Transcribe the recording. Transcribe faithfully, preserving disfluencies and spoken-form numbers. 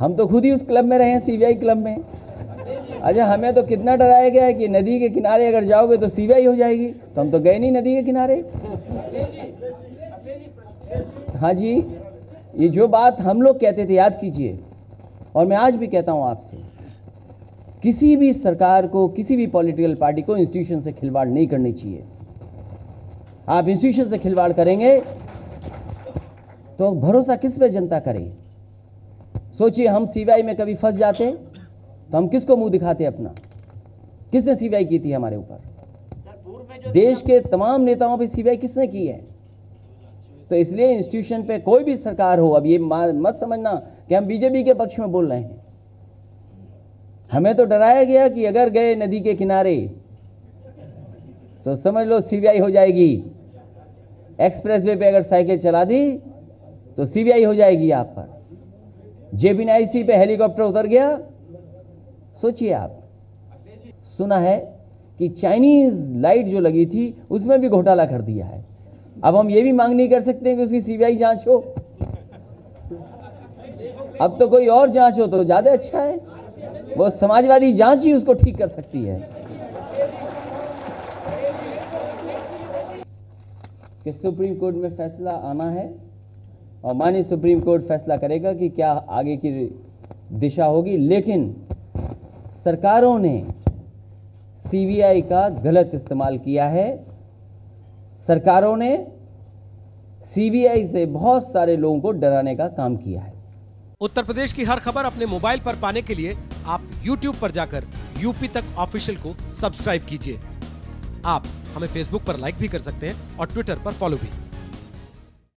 हम तो खुद ही उस क्लब में रहे हैं, सीबीआई क्लब में। अच्छा, हमें तो कितना डराया गया है कि नदी के किनारे अगर जाओगे तो सीबीआई हो जाएगी, तो हम तो गए नहीं नदी के किनारे। हाँ जी, ये जो बात हम लोग कहते थे, याद कीजिए, और मैं आज भी कहता हूँ आपसे, किसी भी सरकार को, किसी भी पॉलिटिकल पार्टी को इंस्टीट्यूशन से खिलवाड़ नहीं करनी चाहिए। आप इंस्टीट्यूशन से खिलवाड़ करेंगे तो भरोसा किस पे जनता करे? सोचिए, हम सीबीआई में कभी फंस जाते तो हम किसको मुंह दिखाते अपना? किसने सीबीआई की थी हमारे ऊपर? देश के तमाम नेताओं पे सीबीआई किसने की है? तो इसलिए इंस्टीट्यूशन पे कोई भी सरकार हो, अब ये मत समझना कि हम बीजेपी के पक्ष में बोल रहे हैं। हमें तो डराया गया कि अगर गए नदी के किनारे तो समझ लो सीबीआई हो जाएगी। एक्सप्रेसवे पे अगर साइकिल चला दी तो सीबीआई हो जाएगी आप पर। जेपीनाईसी पे हेलीकॉप्टर उतर गया, सोचिए आप। सुना है कि चाइनीज लाइट जो लगी थी उसमें भी घोटाला कर दिया है। अब हम ये भी मांग नहीं कर सकते हैं कि उसकी सीबीआई जांच हो। अब तो कोई और जांच हो तो ज्यादा अच्छा है, वो समाजवादी जांच ही उसको ठीक कर सकती है। कि सुप्रीम कोर्ट में फैसला आना है और माननीय सुप्रीम कोर्ट फैसला करेगा कि क्या आगे की दिशा होगी। लेकिन सरकारों ने सीबीआई का गलत इस्तेमाल किया है। सरकारों ने सीबीआई से बहुत सारे लोगों को डराने का काम किया है। उत्तर प्रदेश की हर खबर अपने मोबाइल पर पाने के लिए आप YouTube पर जाकर यूपी तक ऑफिशियल को सब्सक्राइब कीजिए। आप हमें Facebook पर लाइक भी कर सकते हैं और ट्विटर पर फॉलो भी।